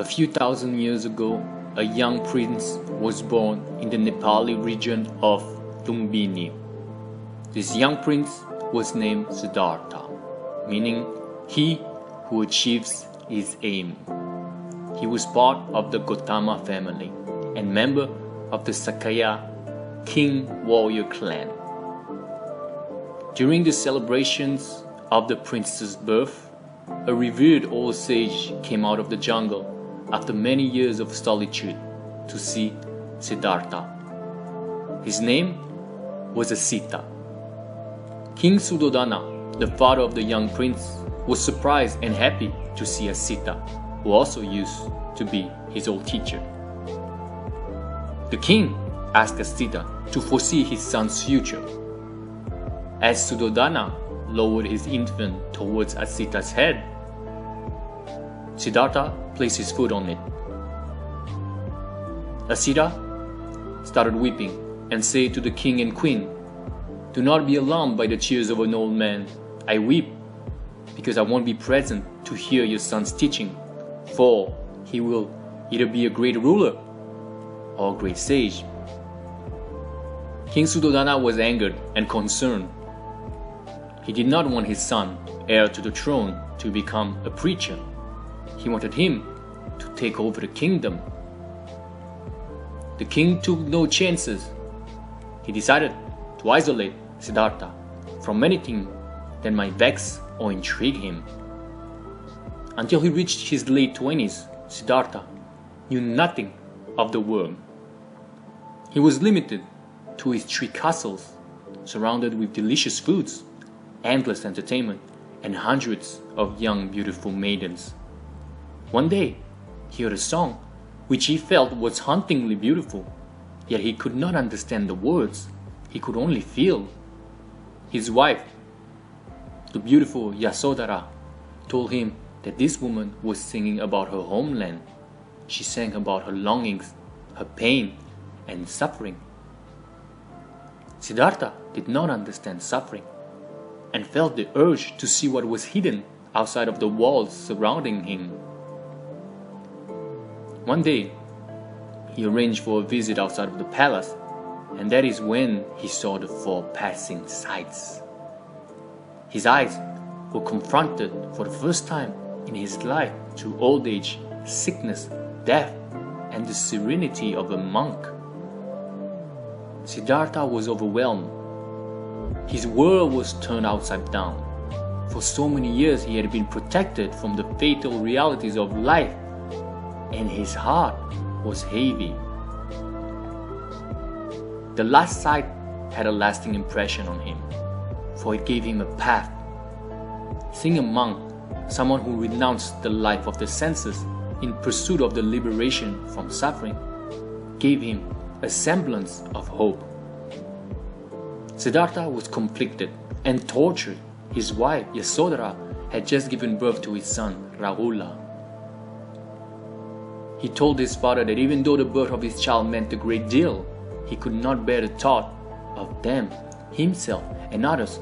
A few thousand years ago, a young prince was born in the Nepali region of Lumbini. This young prince was named Siddhartha, meaning he who achieves his aim. He was part of the Gautama family and member of the Shakya king warrior clan. During the celebrations of the prince's birth, a revered old sage came out of the jungle after many years of solitude to see Siddhartha. His name was Asita. King Suddhodana, the father of the young prince, was surprised and happy to see Asita, who also used to be his old teacher. The king asked Asita to foresee his son's future. As Suddhodana lowered his infant towards Asita's head, Siddhartha placed his foot on it. Asita started weeping and said to the king and queen, "Do not be alarmed by the tears of an old man. I weep because I won't be present to hear your son's teaching, for he will either be a great ruler or a great sage." King Suddhodana was angered and concerned. He did not want his son, heir to the throne, to become a preacher. He wanted him to take over the kingdom. The king took no chances. He decided to isolate Siddhartha from anything that might vex or intrigue him. Until he reached his late 20s, Siddhartha knew nothing of the world. He was limited to his three castles, surrounded with delicious foods, endless entertainment, and hundreds of young beautiful maidens. One day, he heard a song which he felt was hauntingly beautiful, yet he could not understand the words. He could only feel. His wife, the beautiful Yasodhara, told him that this woman was singing about her homeland. She sang about her longings, her pain, and suffering. Siddhartha did not understand suffering and felt the urge to see what was hidden outside of the walls surrounding him. One day, he arranged for a visit outside of the palace, and that is when he saw the four passing sights. His eyes were confronted for the first time in his life to old age, sickness, death, and the serenity of a monk. Siddhartha was overwhelmed. His world was turned upside down. For so many years he had been protected from the fatal realities of life, and his heart was heavy. The last sight had a lasting impression on him, for it gave him a path. Seeing a monk, someone who renounced the life of the senses in pursuit of the liberation from suffering, gave him a semblance of hope. Siddhartha was conflicted and tortured. His wife, Yasodhara, had just given birth to his son, Rahula. He told his father that even though the birth of his child meant a great deal, he could not bear the thought of them, himself, and others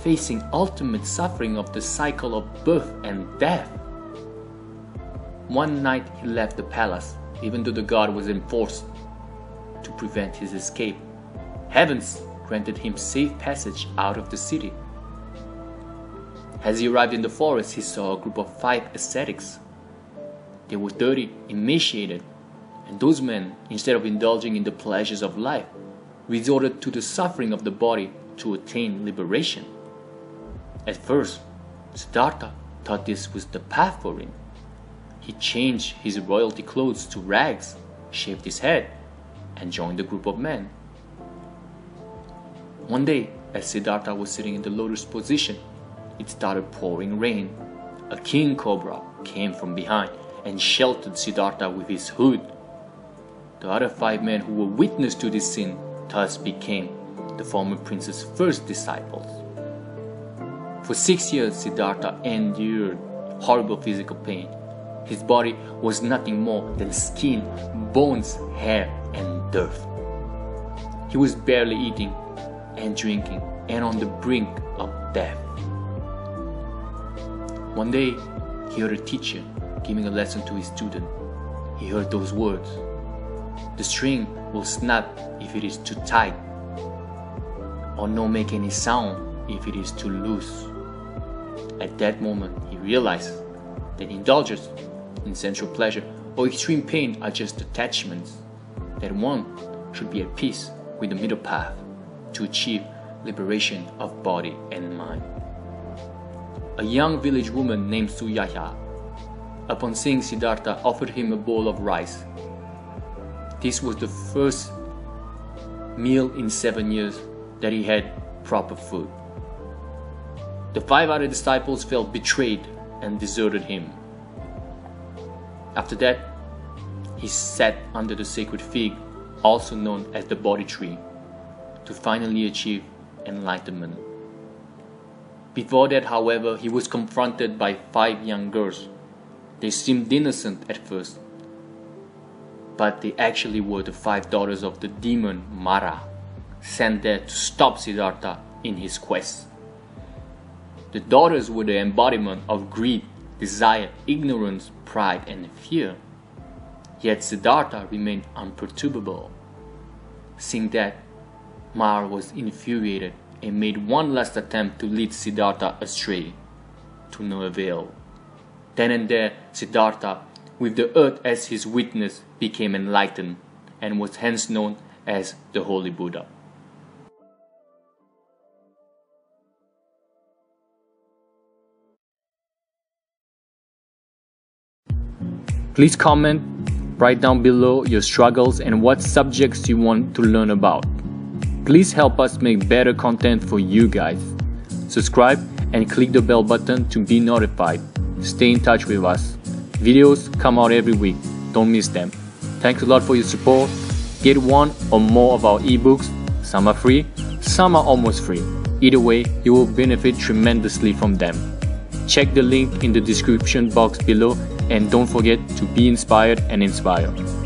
facing ultimate suffering of the cycle of birth and death. One night he left the palace, even though the guard was enforced to prevent his escape. Heavens granted him safe passage out of the city. As he arrived in the forest, he saw a group of 5 ascetics. They were dirty, emaciated, and those men, instead of indulging in the pleasures of life, resorted to the suffering of the body to attain liberation. At first, Siddhartha thought this was the path for him. He changed his royalty clothes to rags, shaved his head, and joined the group of men. One day, as Siddhartha was sitting in the lotus position, it started pouring rain. A king cobra came from behind and sheltered Siddhartha with his hood. The other 5 men who were witness to this scene thus became the former prince's first disciples. For 6 years, Siddhartha endured horrible physical pain. His body was nothing more than skin, bones, hair, and dirt. He was barely eating and drinking, and on the brink of death. One day, he heard a teacher giving a lesson to his student, He heard those words. The string will snap if it is too tight, or not make any sound if it is too loose. At that moment, he realizes that indulgence in sensual pleasure or extreme pain are just attachments, that one should be at peace with the middle path to achieve liberation of body and mind. A young village woman named Suyaya, upon seeing Siddhartha, offered him a bowl of rice. This was the first meal in 7 years that he had proper food. The 5 other disciples felt betrayed and deserted him. After that, he sat under the sacred fig, also known as the Bodhi tree, to finally achieve enlightenment. Before that, however, he was confronted by 5 young girls. They seemed innocent at first, but they actually were the 5 daughters of the demon Mara, sent there to stop Siddhartha in his quest. The daughters were the embodiment of greed, desire, ignorance, pride, and fear. Yet Siddhartha remained unperturbable. Seeing that, Mara was infuriated and made one last attempt to lead Siddhartha astray, to no avail. Then and there, Siddhartha, with the earth as his witness, became enlightened and was hence known as the Holy Buddha. Please comment, write down below your struggles and what subjects you want to learn about. Please help us make better content for you guys. Subscribe and click the bell button to be notified. Stay in touch with us. Videos come out every week. Don't miss them. Thanks a lot for your support. Get one or more of our ebooks. Some are free, some are almost free. Either way, you will benefit tremendously from them. Check the link in the description box below. And don't forget to be inspired and inspire.